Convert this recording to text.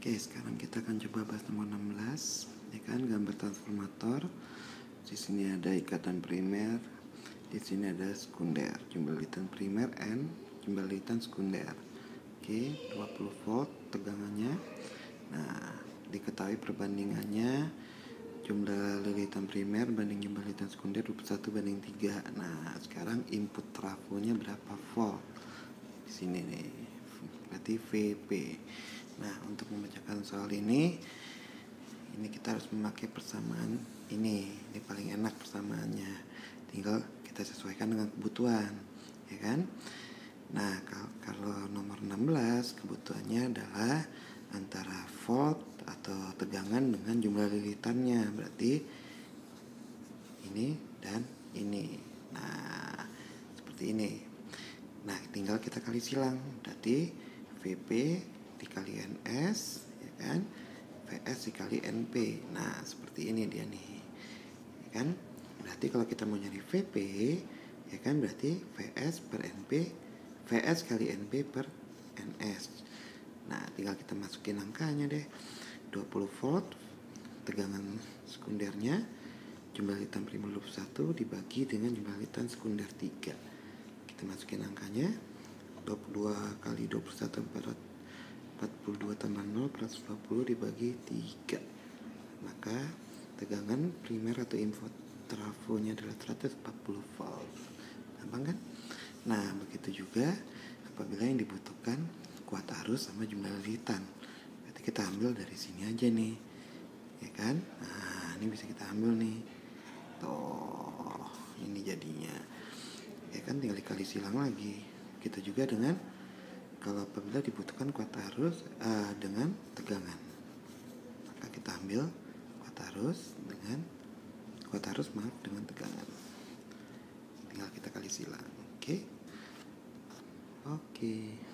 Oke, sekarang kita akan coba bahas nomor 16, ya kan, gambar transformator. Di sini ada ikatan primer, di sini ada sekunder, jembalitan primer and jembalitan sekunder. Oke, 20 volt tegangannya. Nah, diketahui perbandingannya jumlah lilitan primer banding jembalitan sekunder 21:3. Nah, sekarang input trafonya berapa volt? Di sini nih, berarti VP. Nah, untuk membacakan soal ini kita harus memakai persamaan ini paling enak persamaannya, tinggal kita sesuaikan dengan kebutuhan, ya kan. Nah, kalau nomor 16 kebutuhannya adalah antara volt atau tegangan dengan jumlah lilitannya, berarti ini dan ini. Nah, seperti ini. Nah, tinggal kita kali silang, berarti VP dikali NS, ya kan, PS dikali NP. Nah, seperti ini dia nih, ya kan. Berarti kalau kita mau nyari VP, ya kan, berarti PS per NP, PS kali NP per NS. Nah, tinggal kita masukin angkanya deh. 20 volt tegangan sekundernya, jumlah lilitan primer 21 dibagi dengan jumlah lilitan sekunder 3. Kita masukin angkanya, 22 kali 21 per 42 tambah 0, 120 dibagi 3. Maka tegangan primer atau input trafonya adalah 140 volt. Gampang kan? Nah, begitu juga apabila yang dibutuhkan kuat arus sama jumlah lilitan. Berarti kita ambil dari sini aja nih, ya kan? Nah, ini bisa kita ambil nih. Tuh, ini jadinya. Ya kan, tinggal dikali silang lagi. Kita juga dengan kalau apabila dibutuhkan kuat arus dengan tegangan, maka kita ambil kuat arus dengan tegangan. Tinggal kita kali silang. Oke.